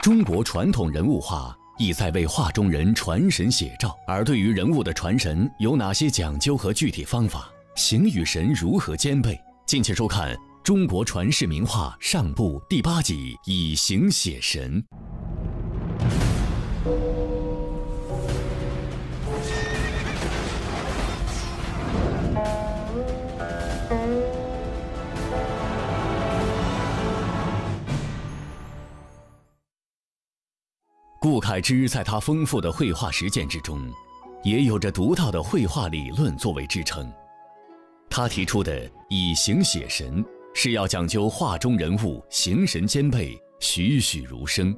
中国传统人物画意在为画中人传神写照，而对于人物的传神有哪些讲究和具体方法，形与神如何兼备？敬请收看《中国传世名画》上部第8集《以形写神》。 顾恺之在他丰富的绘画实践之中，也有着独到的绘画理论作为支撑。他提出的以形写神，是要讲究画中人物形神兼备，栩栩如生。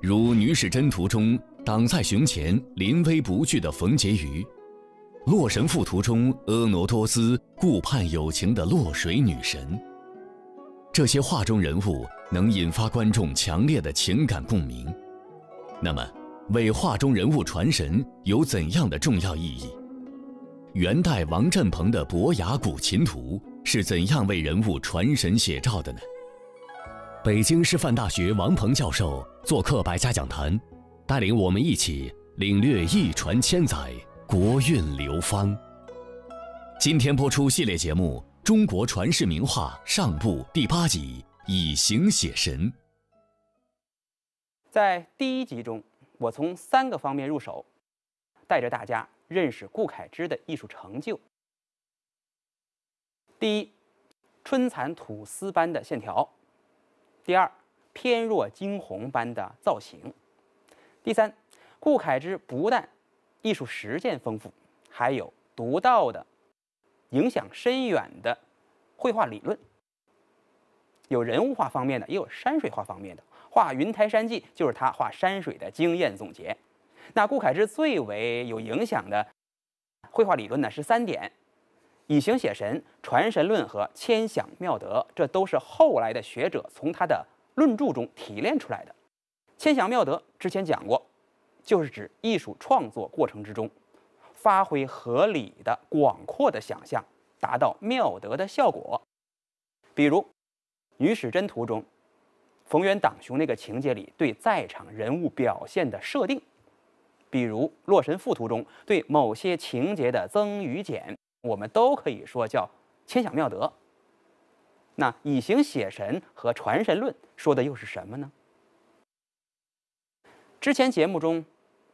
如《女史箴图》中挡在熊前临危不惧的冯婕妤，《洛神赋》图中婀娜多姿、顾盼有情的洛水女神。这些画中人物能引发观众强烈的情感共鸣。 那么，为画中人物传神有怎样的重要意义？元代王振鹏的《伯牙古琴图》是怎样为人物传神写照的呢？北京师范大学王鹏教授做客百家讲坛，带领我们一起领略一传千载，国韵流芳。今天播出系列节目《中国传世名画》上部第8集《以形写神》。 在第1集中，我从3个方面入手，带着大家认识顾恺之的艺术成就。第一，春蚕吐丝般的线条；第二，翩若惊鸿般的造型；第三，顾恺之不但艺术实践丰富，还有独到的、影响深远的绘画理论。有人物画方面的，也有山水画方面的。 画《云台山记》就是他画山水的经验总结。那顾恺之最为有影响的绘画理论呢是3点：以形写神、传神论和千想妙德，这都是后来的学者从他的论著中提炼出来的。千想妙德之前讲过，就是指艺术创作过程之中，发挥合理的、广阔的想象，达到妙德的效果。比如《女史箴图》中。 冯远党雄那个情节里对在场人物表现的设定，比如《洛神赋》图中对某些情节的增与减，我们都可以说叫千想妙德。那以形写神和传神论说的又是什么呢？之前节目中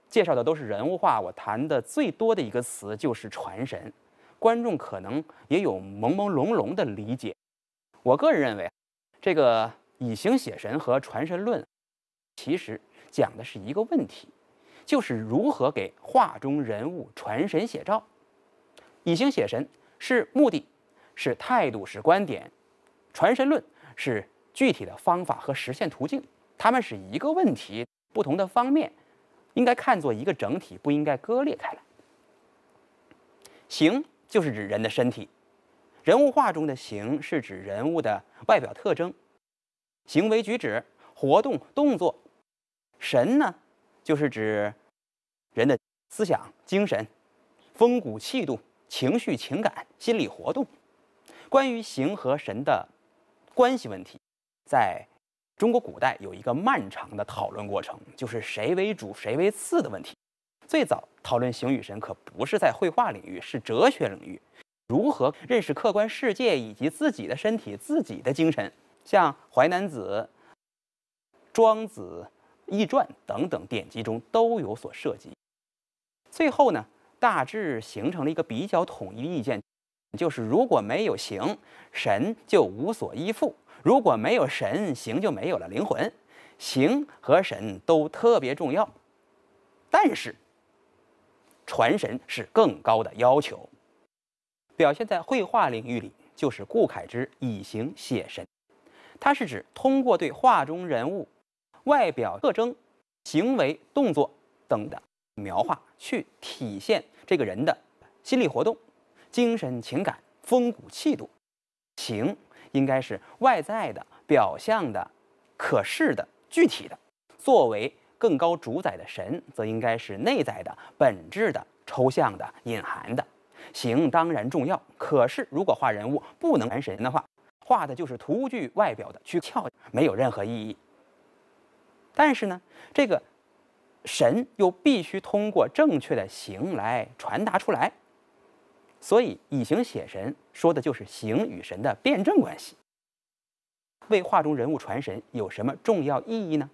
介绍的都是人物画，我谈的最多的一个词就是传神，观众可能也有朦朦胧胧的理解。我个人认为，这个。 以形写神和传神论，其实讲的是一个问题，就是如何给画中人物传神写照。以形写神是目的，是态度，是观点；传神论是具体的方法和实现途径。它们是一个问题，不同的方面应该看作一个整体，不应该割裂开来。形就是指人的身体，人物画中的形是指人物的外表特征。 行为举止、活动、动作，神呢，就是指人的思想、精神、风骨、气度、情绪、情感、心理活动。关于形和神的关系问题，在中国古代有一个漫长的讨论过程，就是谁为主、谁为次的问题。最早讨论形与神可不是在绘画领域，是哲学领域，如何认识客观世界以及自己的身体、自己的精神。 像《淮南子》《庄子易传》等等典籍中都有所涉及。最后呢，大致形成了一个比较统一的意见，就是如果没有形，神就无所依附；如果没有神，形就没有了灵魂。形和神都特别重要，但是传神是更高的要求。表现在绘画领域里，就是顾恺之以形写神。 它是指通过对画中人物外表特征、行为、动作等的描画，去体现这个人的心理活动、精神情感、风骨气度。形应该是外在的、表象的、可视的、具体的；作为更高主宰的神，则应该是内在的、本质的、抽象的、隐含的。形当然重要，可是如果画人物不能传神的话，画的就是图具外表的躯壳，没有任何意义。但是呢，这个神又必须通过正确的形来传达出来，所以以形写神说的就是形与神的辩证关系。为画中人物传神有什么重要意义呢？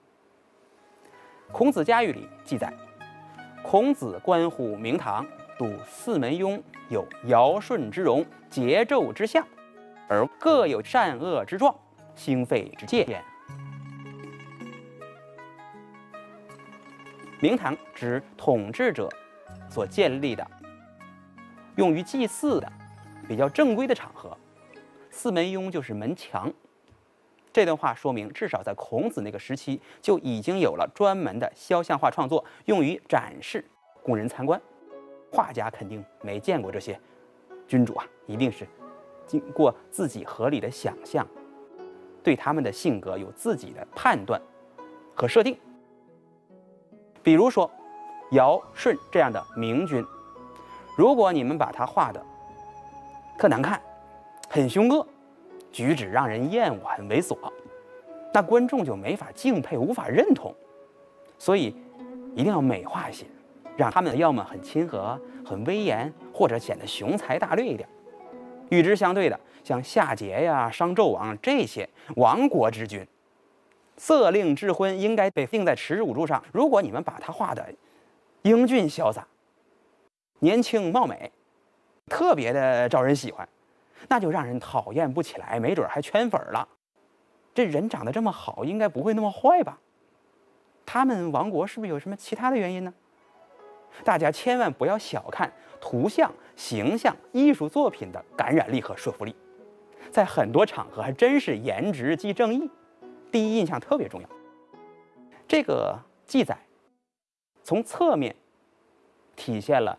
《孔子家语》里记载，孔子观乎明堂，睹四门雍有尧舜之容，桀纣之象，而各有善恶之状，兴废之界限。明堂指统治者所建立的，用于祭祀的比较正规的场合。四门雍就是门墙。这段话说明，至少在孔子那个时期就已经有了专门的肖像画创作，用于展示供人参观。画家肯定没见过这些，君主啊，一定是经过自己合理的想象，对他们的性格有自己的判断和设定。比如说，尧舜这样的明君，如果你们把他画的特难看，很凶恶，举止让人厌恶，很猥琐，那观众就没法敬佩，无法认同。所以，一定要美化一些，让他们要么很亲和、很威严，或者显得雄才大略一点。与之相对的，像夏桀呀、商纣王这些亡国之君，色令智昏，应该被钉在耻辱柱上。如果你们把他画的英俊潇洒、年轻貌美，特别的招人喜欢，那就让人讨厌不起来，没准还圈粉了。这人长得这么好，应该不会那么坏吧？他们亡国是不是有什么其他的原因呢？大家千万不要小看图像、形象、艺术作品的感染力和说服力，在很多场合还真是颜值即正义，第一印象特别重要。这个记载从侧面体现了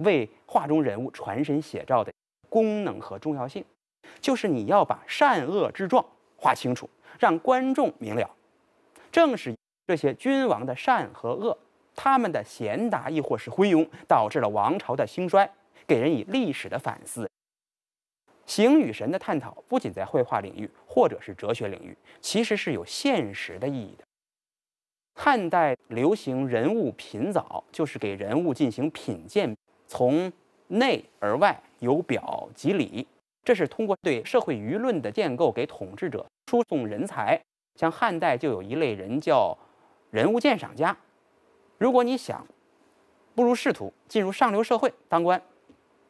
为画中人物传神写照的功能和重要性，就是你要把善恶之状画清楚，让观众明了。正是这些君王的善和恶，他们的贤达亦或是昏庸，导致了王朝的兴衰，给人以历史的反思。形与神的探讨不仅在绘画领域或者是哲学领域，其实是有现实的意义的。汉代流行人物品藻，就是给人物进行品鉴，从内而外，由表及里，这是通过对社会舆论的建构，给统治者输送人才。像汉代就有一类人叫人物鉴赏家。如果你想步入仕途，进入上流社会当官，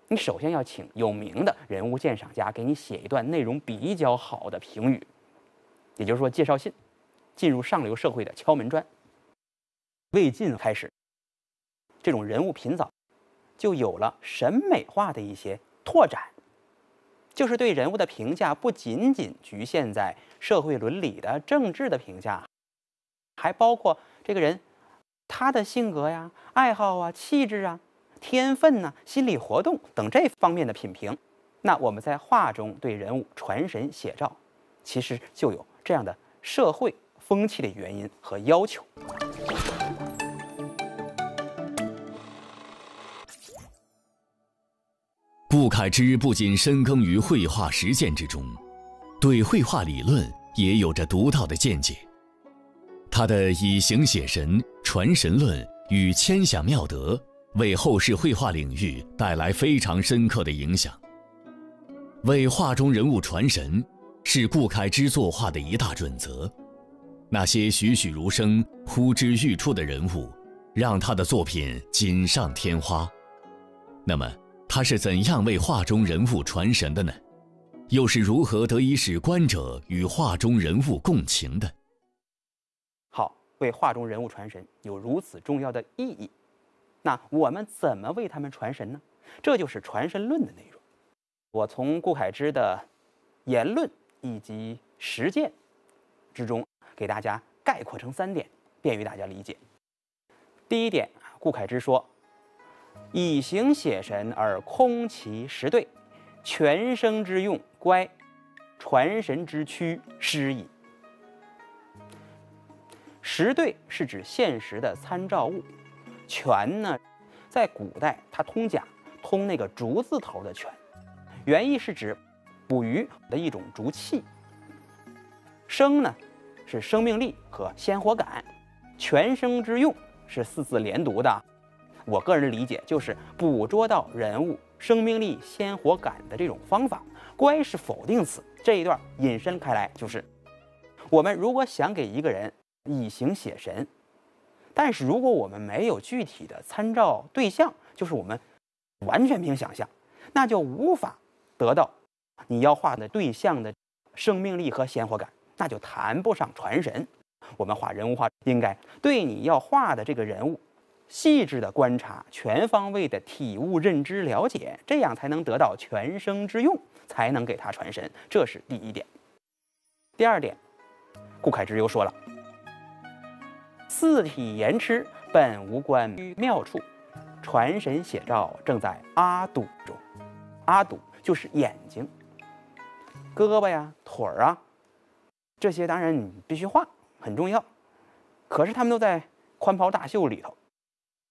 你首先要请有名的人物鉴赏家给你写一段内容比较好的评语，也就是说介绍信，进入上流社会的敲门砖。魏晋开始，这种人物品藻就有了审美化的一些拓展，就是对人物的评价不仅仅局限在社会伦理的政治的评价，还包括这个人他的性格呀、爱好啊、气质啊、天分呐、心理活动等这方面的品评。那我们在画中对人物传神写照，其实就有这样的社会风气的原因和要求。顾恺之不仅深耕于绘画实践之中，对绘画理论也有着独到的见解。他的以形写神、传神论与千想妙德，为后世绘画领域带来非常深刻的影响。为画中人物传神，是顾恺之作画的一大准则。那些栩栩如生、呼之欲出的人物，让他的作品锦上添花。那么，他是怎样为画中人物传神的呢？又是如何得以使观者与画中人物共情的？好，为画中人物传神有如此重要的意义，那我们怎么为他们传神呢？这就是传神论的内容。我从顾恺之的言论以及实践之中，给大家概括成3点，便于大家理解。第一点，顾恺之说：“以形写神而空其实对，全生之用乖，传神之躯失矣。”实对是指现实的参照物，全呢，在古代它通假，通那个竹字头的泉，原意是指捕鱼的一种竹器。生呢是生命力和鲜活感，泉生之用是四字连读的。我个人理解就是捕捉到人物生命力、鲜活感的这种方法。乖是否定词，这一段引申开来就是：我们如果想给一个人以形写神，但是如果我们没有具体的参照对象，就是我们完全凭想象，那就无法得到你要画的对象的生命力和鲜活感，那就谈不上传神。我们画人物画应该对你要画的这个人物细致的观察，全方位的体悟、认知、了解，这样才能得到全生之用，才能给他传神。这是第一点。第二点，顾恺之又说了：四体言痴本无关于妙处，传神写照正在阿堵中。阿堵就是眼睛、胳膊呀、腿儿啊，这些当然你必须画，很重要。可是他们都在宽袍大袖里头，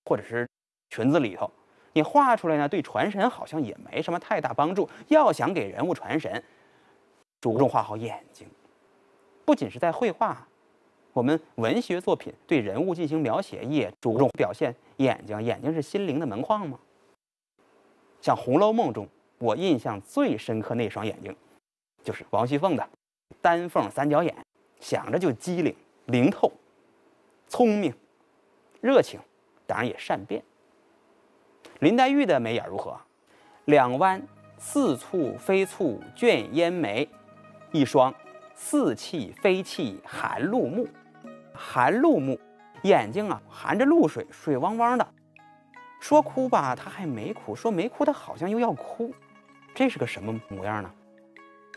或者是裙子里头，你画出来呢，对传神好像也没什么太大帮助。要想给人物传神，着重画好眼睛。不仅是在绘画，我们文学作品对人物进行描写也着重表现眼睛。眼睛是心灵的门框嘛。像《红楼梦》中，我印象最深刻那双眼睛，就是王熙凤的丹凤三角眼，想着就机灵、灵透、聪明、热情。当然也善变。林黛玉的眉眼如何？两弯似蹙非蹙卷烟眉，一双似泣非泣含露目。含露目，眼睛啊含着露水，水汪汪的。说哭吧，她还没哭；说没哭，她好像又要哭。这是个什么模样呢？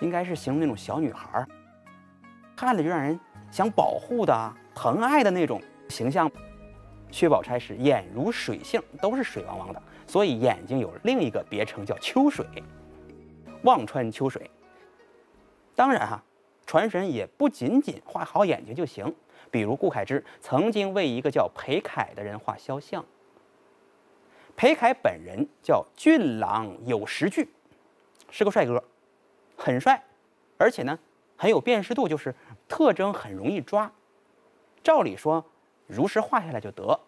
应该是形容那种小女孩，看了就让人想保护的、疼爱的那种形象。薛宝钗是眼如水性，都是水汪汪的，所以眼睛有另一个别称叫秋水，望穿秋水。当然哈，传神也不仅仅画好眼睛就行。比如顾恺之曾经为一个叫裴凯的人画肖像，裴凯本人叫俊朗有识趣，是个帅哥，很帅，而且呢很有辨识度，就是特征很容易抓。照理说如实画下来就得，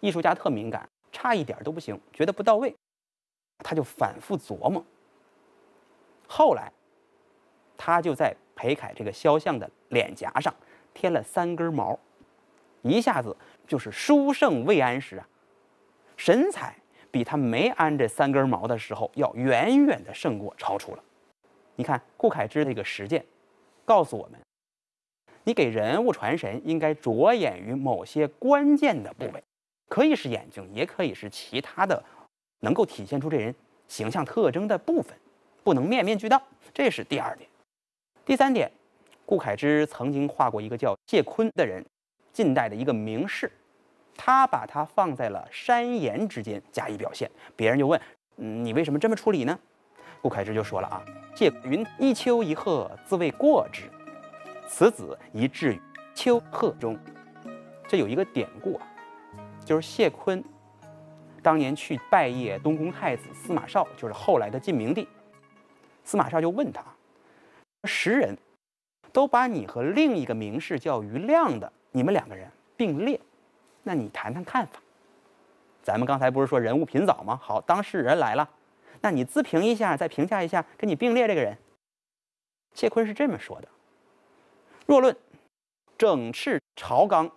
艺术家特敏感，差一点都不行，觉得不到位，他就反复琢磨。后来，他就在裴凯这个肖像的脸颊上添了3根毛，一下子就是书圣未安时啊，神采比他没安这3根毛的时候要远远的胜过，超出了。你看顾恺之的这个实践，告诉我们。你给人物传神，应该着眼于某些关键的部位，可以是眼睛，也可以是其他的能够体现出这人形象特征的部分，不能面面俱到。这是第二点。第三点，顾恺之曾经画过一个叫谢坤的人，近代的一个名士，他把他放在了山岩之间加以表现。别人就问：“你为什么这么处理呢？”顾恺之就说了啊：“谢云一丘一壑，自谓过之。”此子宜置于丘壑中。这有一个典故啊，就是谢坤当年去拜谒东宫太子司马绍，就是后来的晋明帝。司马绍就问他：“时人都把你和另一个名士叫于亮的，你们2个人并列，那你谈谈看法。”咱们刚才不是说人物品藻吗？好，当事人来了，那你自评一下，再评价一下跟你并列这个人。谢坤是这么说的：“若论整饬朝纲，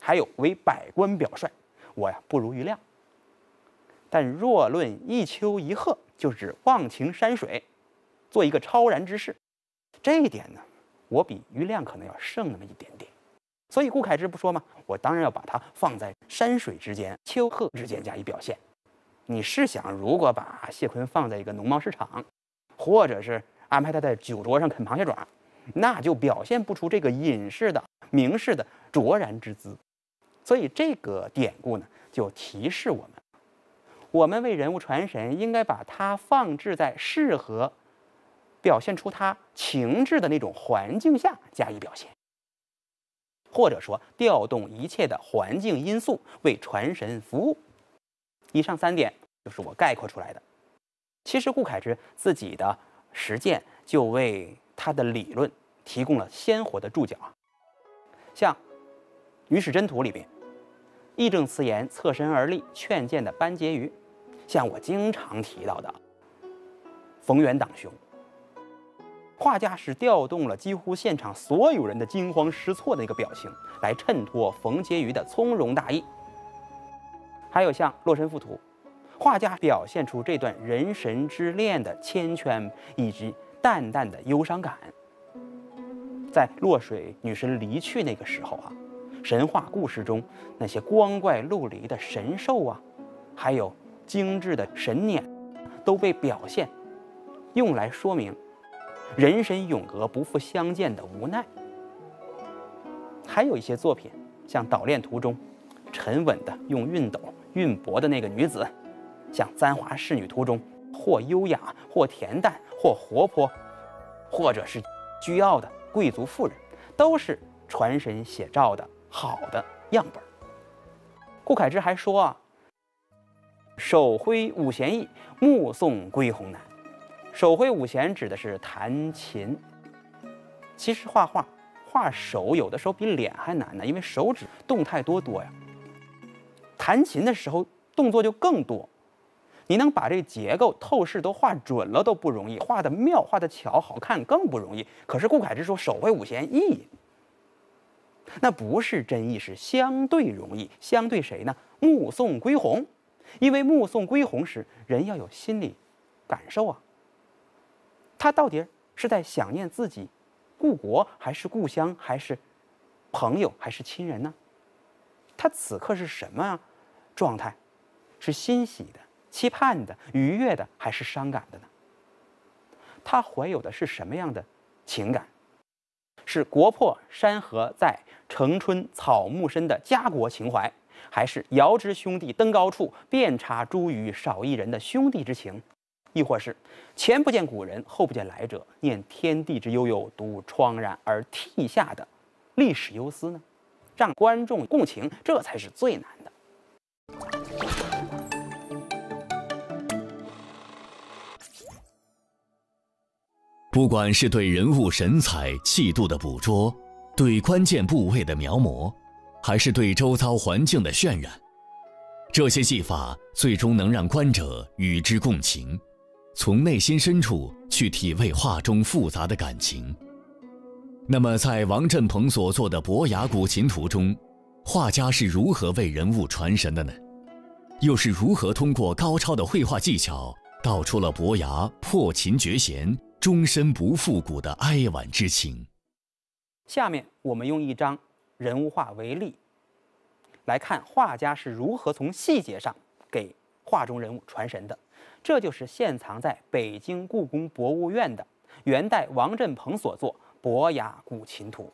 还有为百官表率，我呀不如于亮；但若论一丘一壑，就指忘情山水，做一个超然之事，这一点呢，我比于亮可能要胜那么一点点。”所以顾恺之不说吗？我当然要把它放在山水之间、丘壑之间加以表现。你试想，如果把谢坤放在一个农贸市场，或者是安排他在酒桌上啃螃蟹爪，那就表现不出这个隐士的、名士的卓然之姿。所以这个典故呢，就提示我们，我们为人物传神，应该把它放置在适合表现出他情志的那种环境下加以表现，或者说调动一切的环境因素为传神服务。以上3点就是我概括出来的。其实顾恺之自己的实践就为他的理论提供了鲜活的注脚啊，像《于是真图》里边，义正辞严、侧身而立劝谏的班婕妤，像我经常提到的冯远党雄，画家是调动了几乎现场所有人的惊慌失措的一个表情，来衬托冯婕妤的从容大意。还有像《洛神赋图》，画家表现出这段人神之恋的缱绻以及淡淡的忧伤感。在洛水女神离去那个时候啊，神话故事中那些光怪陆离的神兽啊，还有精致的神辇，都被表现，用来说明人神永隔不复相见的无奈。还有一些作品，像《捣练图》中沉稳的用熨斗熨帛的那个女子，像《簪花仕女图》中或优雅或恬淡或活泼，或者是倨傲的贵族妇人，都是传神写照的好的样本。顾恺之还说啊，手挥五弦易，目送归鸿难。手挥五弦指的是弹琴。其实画画，画手有的时候比脸还难呢，因为手指动态多呀。弹琴的时候动作就更多，你能把这结构透视都画准了都不容易，画的妙画的巧好看更不容易。可是顾恺之说手挥五弦易，那不是真易，是相对容易。相对谁呢？目送归鸿。因为目送归鸿时，人要有心理感受啊，他到底是在想念自己故国，还是故乡，还是朋友，还是亲人呢？他此刻是什么状态？是欣喜的、期盼的、愉悦的，还是伤感的呢？他怀有的是什么样的情感？是国破山河在，城春草木深的家国情怀，还是遥知兄弟登高处，遍察茱萸少一人的兄弟之情，亦或是前不见古人，后不见来者，念天地之悠悠，独怆然而涕下的历史忧思呢？让观众共情，这才是最难的。不管是对人物神采气度的捕捉，对关键部位的描摹，还是对周遭环境的渲染，这些技法最终能让观者与之共情，从内心深处去体味画中复杂的感情。那么，在王振鹏所做的《伯牙古琴图》中，画家是如何为人物传神的呢？又是如何通过高超的绘画技巧，道出了伯牙破琴绝弦、终身不复鼓的哀婉之情？下面我们用一张人物画为例，来看画家是如何从细节上给画中人物传神的。这就是现藏在北京故宫博物院的元代王振鹏所作《伯牙古琴图》。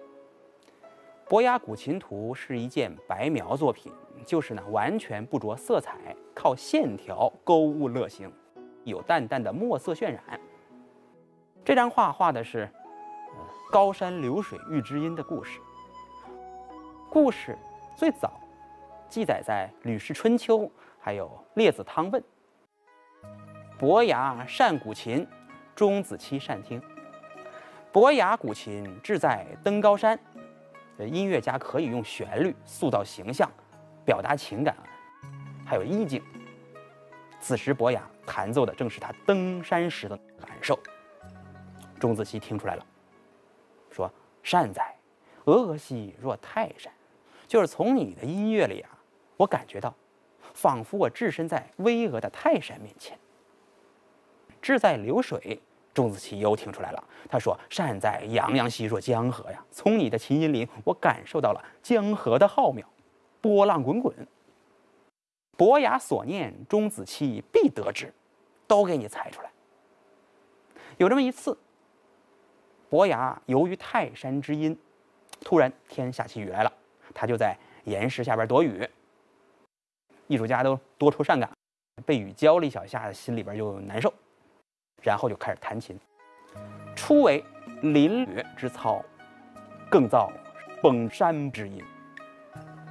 《伯牙古琴图》是一件白描作品，就是完全不着色彩，靠线条勾物勒形，有淡淡的墨色渲染。这张画画的是高山流水遇知音的故事。故事最早记载在《吕氏春秋》还有《列子汤问》。伯牙善古琴，钟子期善听。伯牙古琴志在登高山，音乐家可以用旋律塑造形象，表达情感，还有意境。此时伯牙弹奏的正是他登山时的感受。钟子期听出来了，说：“善哉，峨峨兮若泰山。”就是从你的音乐里我感觉到，仿佛我置身在巍峨的泰山面前。志在流水，钟子期又听出来了，他说：“善哉，洋洋兮若江河呀！”从你的琴音里，我感受到了江河的浩渺，波浪滚滚。伯牙所念，钟子期必得之，都给你猜出来。有这么一次，伯牙由于泰山之音，突然天下起雨来了，他就在岩石下边躲雨。艺术家都多愁善感，被雨浇了一小下，心里边就难受，然后就开始弹琴。初为淋雨之操，更造崩山之音。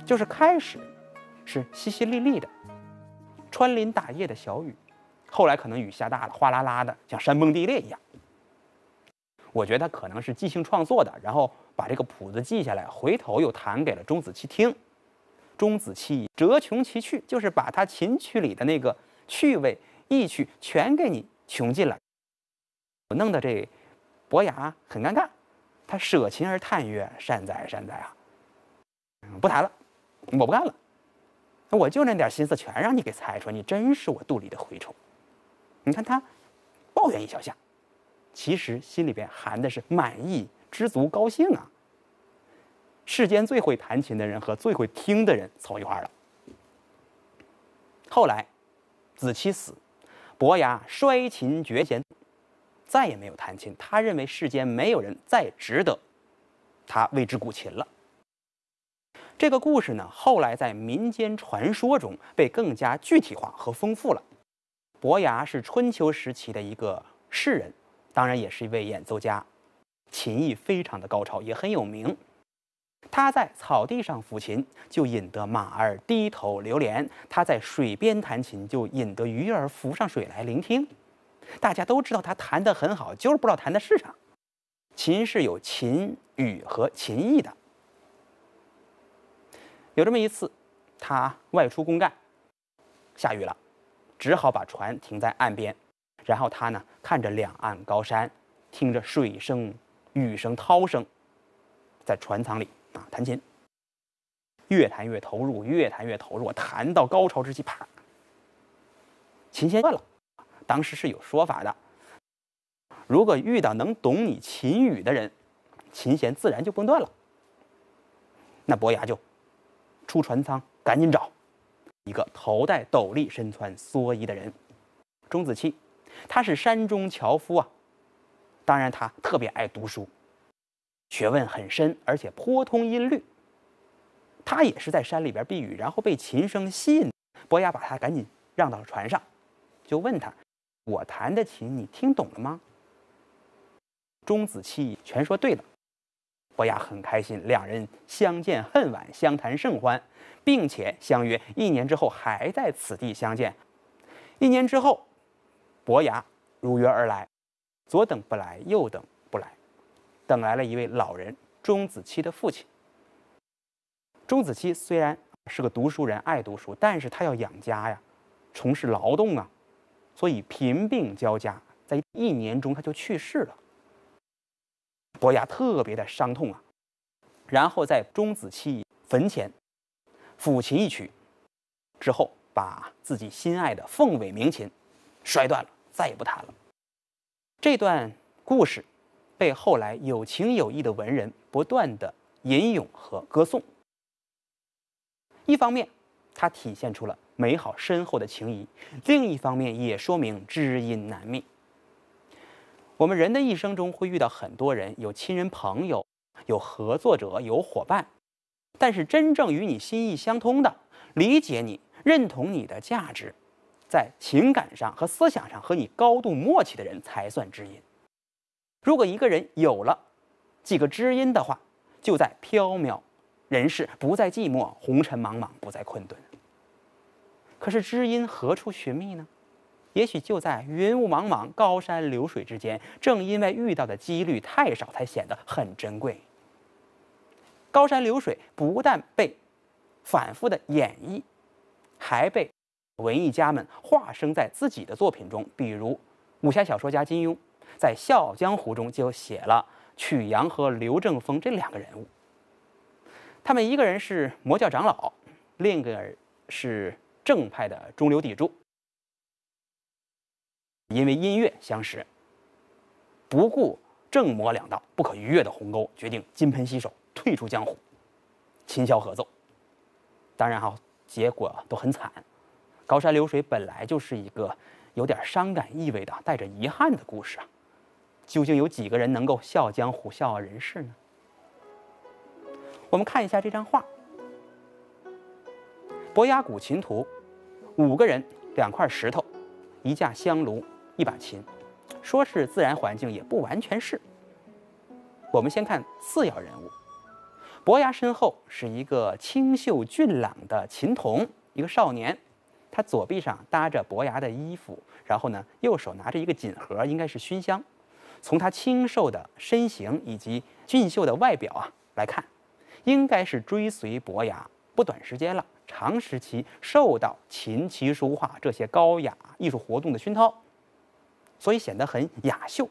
就是开始是淅淅沥沥的，穿林打叶的小雨，后来可能雨下大了，哗啦啦的，像山崩地裂一样。我觉得他可能是即兴创作的，然后把这个谱子记下来，回头又弹给了钟子期听。钟子期折穷其趣，就是把他琴曲里的那个趣味、意趣全给你穷尽了，弄得这伯牙很尴尬。他舍琴而叹曰：“善哉，善哉啊！不弹了，我不干了。我就那点心思全让你给猜出来，你真是我肚里的蛔虫。”你看他抱怨一小下，其实心里边含的是满意、知足、高兴啊。世间最会弹琴的人和最会听的人凑一块了。后来，子期死，伯牙摔琴绝弦。再也没有弹琴，他认为世间没有人再值得他为之鼓琴了。这个故事呢，后来在民间传说中被更加具体化和丰富了。伯牙是春秋时期的一个诗人，当然也是一位演奏家，琴艺非常的高超，也很有名。他在草地上抚琴，就引得马儿低头流连；他在水边弹琴，就引得鱼儿浮上水来聆听。大家都知道他弹得很好，就是不知道弹的是啥。琴是有琴语和琴意的。有这么一次，他外出公干，下雨了，只好把船停在岸边。然后他呢，看着两岸高山，听着水声、雨声、涛声，在船舱里弹琴，越弹越投入，越弹越投入，弹到高潮之际，啪，琴弦断了。当时是有说法的，如果遇到能懂你琴语的人，琴弦自然就崩断了。那伯牙就出船舱，赶紧找一个头戴斗笠、身穿蓑衣的人。钟子期，他是山中樵夫啊，当然他特别爱读书，学问很深，而且颇通音律。他也是在山里边避雨，然后被琴声吸引。伯牙把他赶紧让到船上，就问他。我弹的琴，你听懂了吗？钟子期全说对了，伯牙很开心，两人相见恨晚，相谈甚欢，并且相约1年之后还在此地相见。1年之后，伯牙如约而来，左等不来，右等不来，等来了一位老人，钟子期的父亲。钟子期虽然是个读书人，爱读书，但是他要养家呀，从事劳动啊。所以贫病交加，在1年中他就去世了。伯牙特别的伤痛啊，然后在钟子期坟前抚琴一曲，之后把自己心爱的凤尾鸣琴摔断了，再也不弹了。这段故事被后来有情有义的文人不断的吟咏和歌颂。一方面，它体现出了美好深厚的情谊，另一方面也说明知音难觅。我们人的一生中会遇到很多人，有亲人朋友，有合作者，有伙伴，但是真正与你心意相通的、理解你、认同你的价值，在情感上和思想上和你高度默契的人才算知音。如果一个人有了几个知音的话，就在缥缈人世，不再寂寞，红尘茫茫，不再困顿。可是知音何处寻觅呢？也许就在云雾茫茫、高山流水之间。正因为遇到的几率太少，才显得很珍贵。高山流水不但被反复的演绎，还被文艺家们化身在自己的作品中。比如武侠小说家金庸在《笑傲江湖》中就写了曲阳和刘正风这两个人物，他们一个人是魔教长老，另一个人是正派的中流砥柱，因为音乐相识，不顾正魔两道不可逾越的鸿沟，决定金盆洗手，退出江湖，琴箫合奏。当然哈，结果都很惨。高山流水本来就是一个有点伤感意味的、带着遗憾的故事啊，究竟有几个人能够笑江湖、笑傲人世呢？我们看一下这张画，《伯牙鼓琴图》。5个人，2块石头，一架香炉，1把琴，说是自然环境也不完全是。我们先看次要人物，伯牙身后是一个清秀俊朗的琴童，一个少年，他左臂上搭着伯牙的衣服，然后呢，右手拿着一个锦盒，应该是熏香。从他清瘦的身形以及俊秀的外表啊来看，应该是追随伯牙不短时间了，长时期受到琴棋书画这些高雅艺术活动的熏陶，所以显得很雅秀。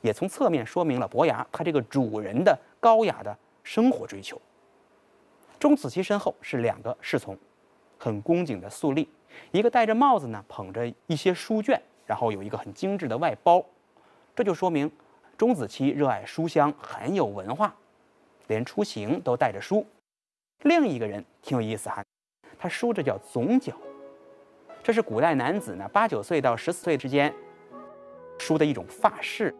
也从侧面说明了伯牙他这个主人的高雅的生活追求。钟子期身后是两个侍从，很恭敬的肃立，一个戴着帽子呢，捧着一些书卷，然后有一个很精致的外包，这就说明钟子期热爱书香，很有文化，连出行都带着书。另一个人挺有意思哈，他梳着叫总角，这是古代男子呢8、9岁到10岁之间梳的一种发饰，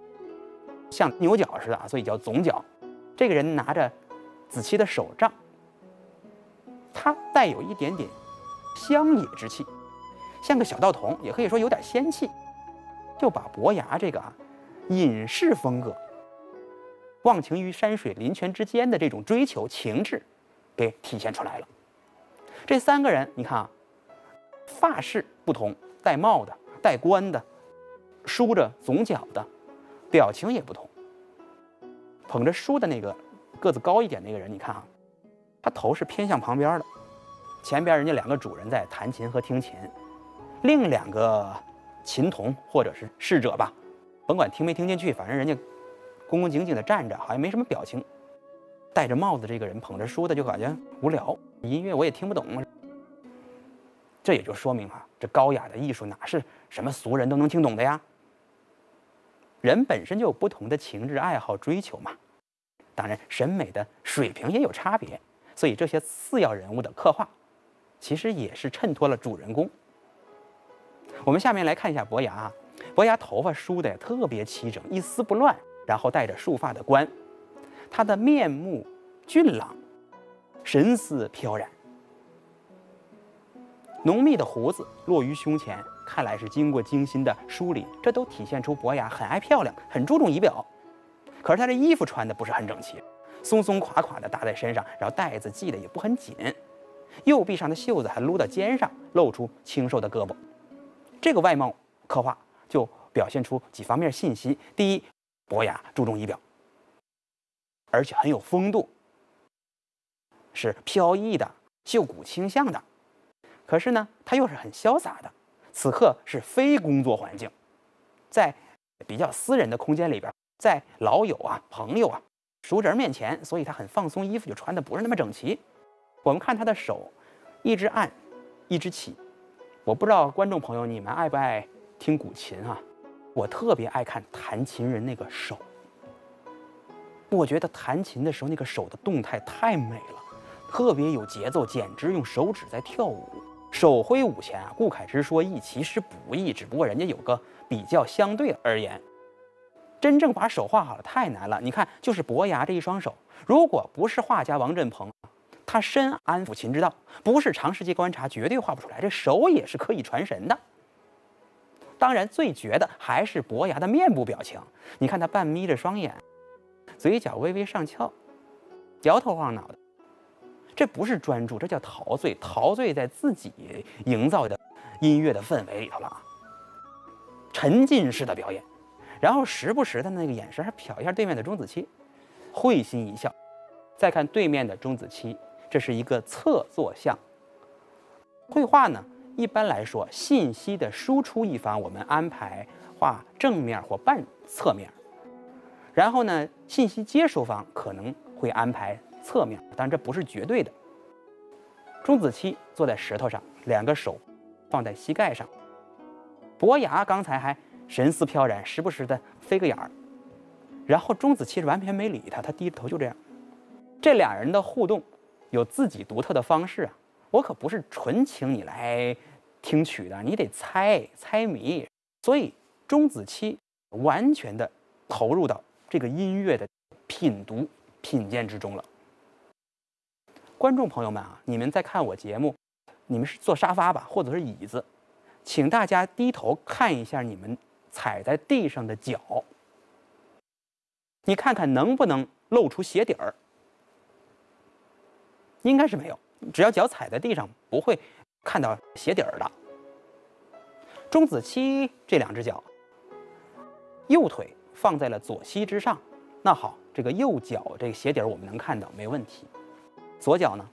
像牛角似的啊，所以叫总角。这个人拿着子期的手杖，他带有一点点乡野之气，像个小道童，也可以说有点仙气，就把伯牙这个隐士风格、忘情于山水林泉之间的这种追求情致给体现出来了。这三个人你看啊，发饰不同，戴帽的、戴冠的、梳着总角的，表情也不同。捧着书的那个个子高一点那个人，你看啊，他头是偏向旁边的，前边人家两个主人在弹琴和听琴，另两个琴童或者是侍者吧，甭管听没听进去，反正人家恭恭敬敬的站着，好像没什么表情。戴着帽子这个人捧着书的就感觉无聊，音乐我也听不懂。这也就说明啊，这高雅的艺术哪是什么俗人都能听懂的呀？人本身就有不同的情志爱好追求嘛，当然审美的水平也有差别，所以这些次要人物的刻画其实也是衬托了主人公。我们下面来看一下伯牙，伯牙头发梳得特别齐整，一丝不乱，然后戴着束发的冠，他的面目俊朗，神思飘然，浓密的胡子落于胸前，看来是经过精心的梳理，这都体现出伯牙很爱漂亮，很注重仪表。可是他这衣服穿的不是很整齐，松松垮垮的搭在身上，然后带子系的也不很紧，右臂上的袖子还撸到肩上，露出清瘦的胳膊。这个外貌刻画就表现出几方面信息：第一，伯牙注重仪表，而且很有风度，是飘逸的、秀骨倾向的。可是呢，他又是很潇洒的。此刻是非工作环境，在比较私人的空间里边，在老友啊、朋友啊、熟人面前，所以他很放松，衣服就穿的不是那么整齐。我们看他的手，一只按，一只起。我不知道观众朋友你们爱不爱听古琴啊？我特别爱看弹琴人那个手，我觉得弹琴的时候那个手的动态太美了，特别有节奏，简直用手指在跳舞。手挥五弦啊，顾恺之说易，其实不易，只不过人家有个比较相对而言。真正把手画好了太难了。你看，就是伯牙这一双手，如果不是画家王振鹏，他深谙抚琴之道，不是长时间观察，绝对画不出来。这手也是可以传神的。当然，最绝的还是伯牙的面部表情。你看他半眯着双眼，嘴角微微上翘，摇头晃脑的。这不是专注，这叫陶醉，陶醉在自己营造的音乐的氛围里头了啊，沉浸式的表演。然后时不时的那个眼神还瞟一下对面的钟子期，会心一笑。再看对面的钟子期，这是一个侧坐像。绘画呢，一般来说信息的输出一方我们安排画正面或半侧面，然后呢，信息接收方可能会安排侧面，当然这不是绝对的。钟子期坐在石头上，两个手放在膝盖上。伯牙刚才还神思飘然，时不时的飞个眼儿，然后钟子期完全没理他，他低着头就这样。这俩人的互动有自己独特的方式啊，我可不是纯请你来听曲的，你得猜谜。所以钟子期完全的投入到这个音乐的品读、品鉴之中了。观众朋友们啊，你们在看我节目，你们是坐沙发吧，或者是椅子，请大家低头看一下你们踩在地上的脚，你看看能不能露出鞋底儿。应该是没有，只要脚踩在地上，不会看到鞋底儿的。钟子期这两只脚，右腿放在了左膝之上，那好，这个右脚这个鞋底儿我们能看到，没问题。左脚呢？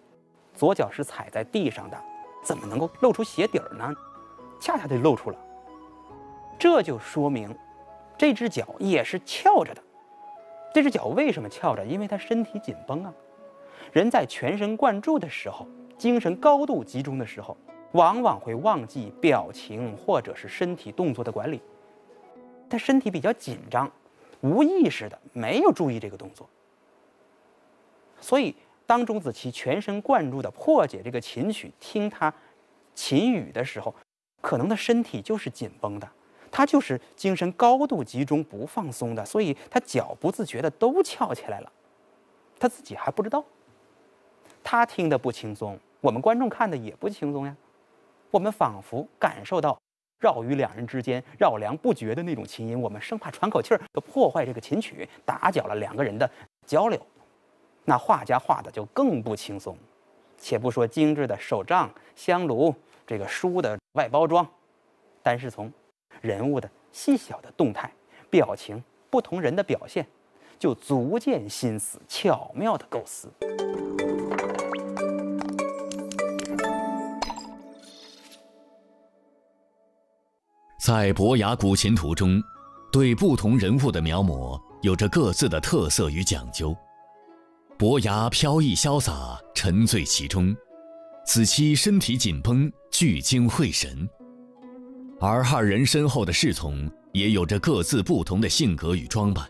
左脚是踩在地上的，怎么能够露出鞋底儿呢？恰恰就露出了，这就说明这只脚也是翘着的。这只脚为什么翘着？因为它身体紧绷啊。人在全神贯注的时候，精神高度集中的时候，往往会忘记表情或者是身体动作的管理。他身体比较紧张，无意识的没有注意这个动作。所以，当钟子期全神贯注的破解这个琴曲，听他琴语的时候，可能他身体就是紧绷的。他就是精神高度集中不放松的，所以他脚不自觉的都翘起来了，他自己还不知道。他听得不轻松，我们观众看的也不轻松呀。我们仿佛感受到绕于两人之间绕梁不绝的那种琴音，我们生怕喘口气儿都破坏这个琴曲，打搅了两个人的交流。那画家画的就更不轻松，且不说精致的手杖、香炉、这个书的外包装，单是从人物的细小的动态、表情、不同人的表现，就足见心思巧妙的构思。在伯牙古琴图中，对不同人物的描摹有着各自的特色与讲究。伯牙飘逸潇洒，沉醉其中；子期身体紧绷，聚精会神。而二人身后的侍从也有着各自不同的性格与装扮。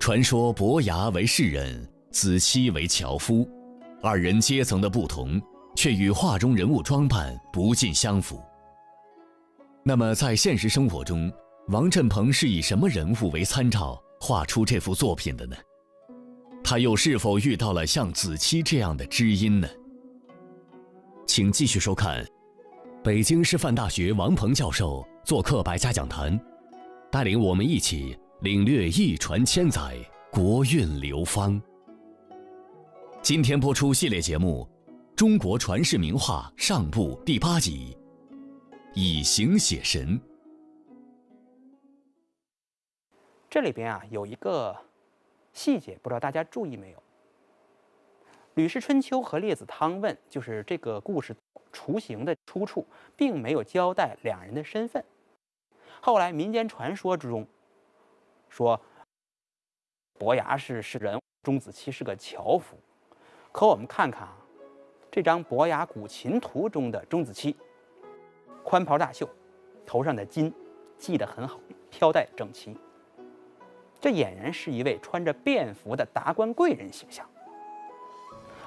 传说伯牙为士人，子期为樵夫，二人阶层的不同，却与画中人物装扮不尽相符。那么在现实生活中，王振鹏是以什么人物为参照画出这幅作品的呢？他又是否遇到了像子期这样的知音呢？请继续收看北京师范大学王鹏教授做客百家讲坛，带领我们一起领略一传千载，国韵流芳。今天播出系列节目《中国传世名画上部》第8集，以形写神。这里边啊有一个细节，不知道大家注意没有？《吕氏春秋》和《列子汤问》就是这个故事雏形的出处，并没有交代两人的身份。后来民间传说之中，说伯牙是士人，钟子期是个樵夫。可我们看看啊，这张伯牙古琴图中的钟子期，宽袍大袖，头上的巾系得很好，飘带整齐。这俨然是一位穿着便服的达官贵人形象，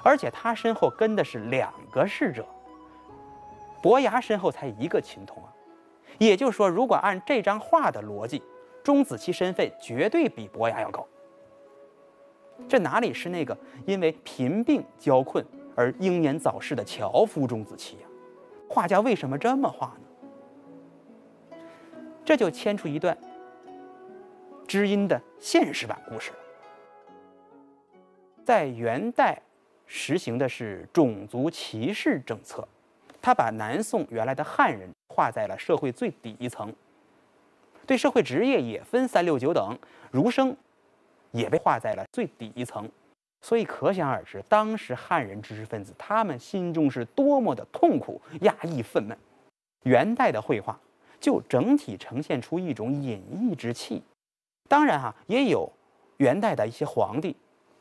而且他身后跟的是2个侍者。伯牙身后才1个琴童啊，也就是说，如果按这张画的逻辑，钟子期身份绝对比伯牙要高。这哪里是那个因为贫病交困而英年早逝的樵夫钟子期呀？画家为什么这么画呢？这就牵出一段知音的现实版故事了。在元代实行的是种族歧视政策。他把南宋原来的汉人划在了社会最底层，对社会职业也分3、6、9等，儒生也被划在了最底层，所以可想而知，当时汉人知识分子他们心中是多么的痛苦、压抑、愤懑。元代的绘画就整体呈现出一种隐逸之气。当然啊，也有元代的一些皇帝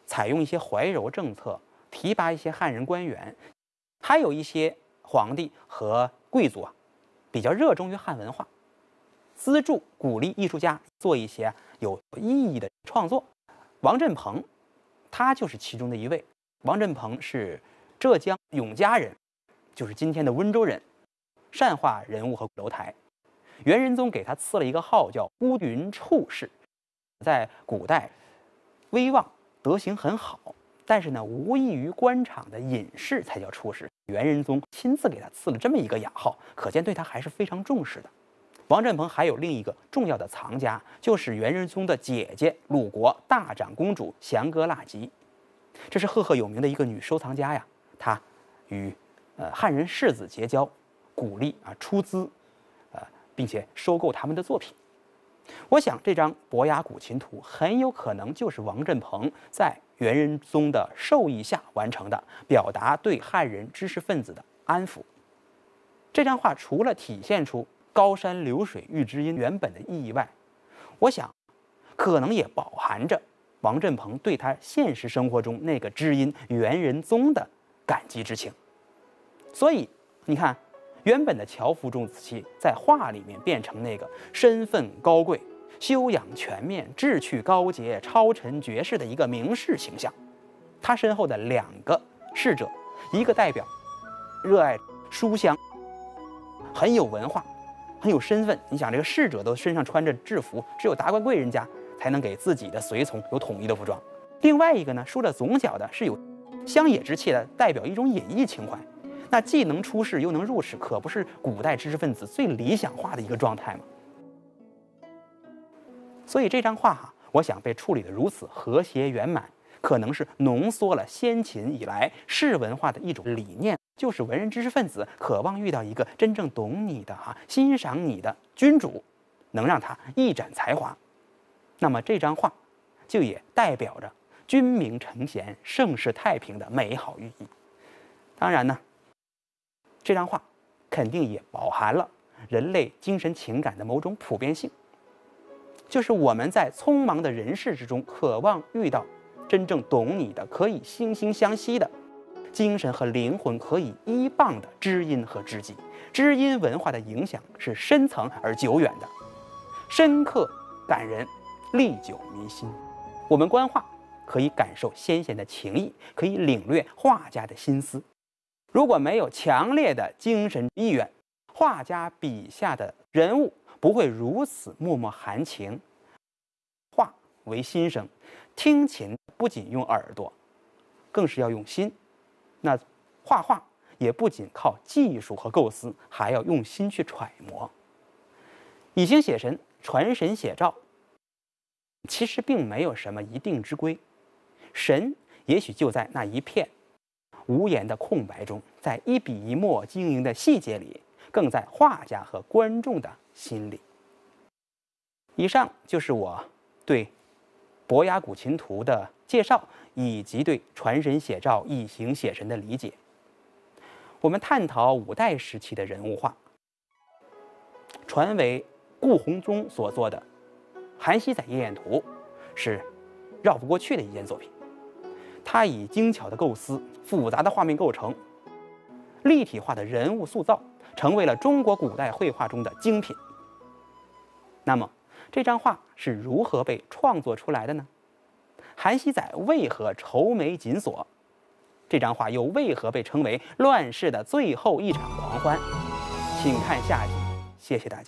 采用一些怀柔政策，提拔一些汉人官员，还有一些皇帝和贵族啊，比较热衷于汉文化，资助鼓励艺术家做一些有意义的创作。王振鹏，他就是其中的一位。王振鹏是浙江永嘉人，就是今天的温州人，善画人物和楼台。元仁宗给他赐了一个号叫乌云处士，在古代威望德行很好，但是呢，无异于官场的隐士才叫处士。元仁宗亲自给他赐了这么一个雅号，可见对他还是非常重视的。王振鹏还有另一个重要的藏家，就是元仁宗的姐姐鲁国大长公主翔哥剌吉，这是赫赫有名的一个女收藏家呀。她与汉人士子结交，鼓励出资，并且收购他们的作品。我想这张《伯牙古琴图》很有可能就是王振鹏在元仁宗的授意下完成的，表达对汉人知识分子的安抚。这张画除了体现出高山流水遇知音原本的意义外，我想可能也饱含着王振鹏对他现实生活中那个知音元仁宗的感激之情。所以你看，原本的樵夫钟子期在画里面变成那个身份高贵、修养全面、志趣高洁、超尘绝世的一个名士形象。他身后的两个侍者，一个代表热爱书香，很有文化，很有身份。你想，这个侍者都身上穿着制服，只有达官贵人家才能给自己的随从有统一的服装。另外一个呢，梳着总角的是有乡野之气的，代表一种隐逸情怀。那既能出世又能入世，可不是古代知识分子最理想化的一个状态吗？所以这张画我想被处理得如此和谐圆满，可能是浓缩了先秦以来士文化的一种理念，就是文人知识分子渴望遇到一个真正懂你的、欣赏你的君主，能让他一展才华。那么这张画就也代表着君明承贤、盛世太平的美好寓意。当然呢，这张画肯定也饱含了人类精神情感的某种普遍性，就是我们在匆忙的人世之中，渴望遇到真正懂你的、可以惺惺相惜的、精神和灵魂可以依傍的知音和知己。知音文化的影响是深层而久远的，深刻感人，历久弥新。我们观画可以感受先贤的情谊，可以领略画家的心思。如果没有强烈的精神意愿，画家笔下的人物不会如此脉脉含情。画为心声，听琴不仅用耳朵，更是要用心。那画画也不仅靠技术和构思，还要用心去揣摩。以形写神，传神写照，其实并没有什么一定之规。神也许就在那一片无言的空白中，在一笔一墨经营的细节里，更在画家和观众的心里。以上就是我对《伯牙古琴图》的介绍，以及对传神写照、以形写神的理解。我们探讨五代时期的人物画，传为顾闳中所作的《韩熙载夜宴图》是绕不过去的一件作品。他以精巧的构思、复杂的画面构成、立体化的人物塑造，成为了中国古代绘画中的精品。那么，这张画是如何被创作出来的呢？韩熙载为何愁眉紧锁？这张画又为何被称为乱世的最后一场狂欢？请看下集，谢谢大家。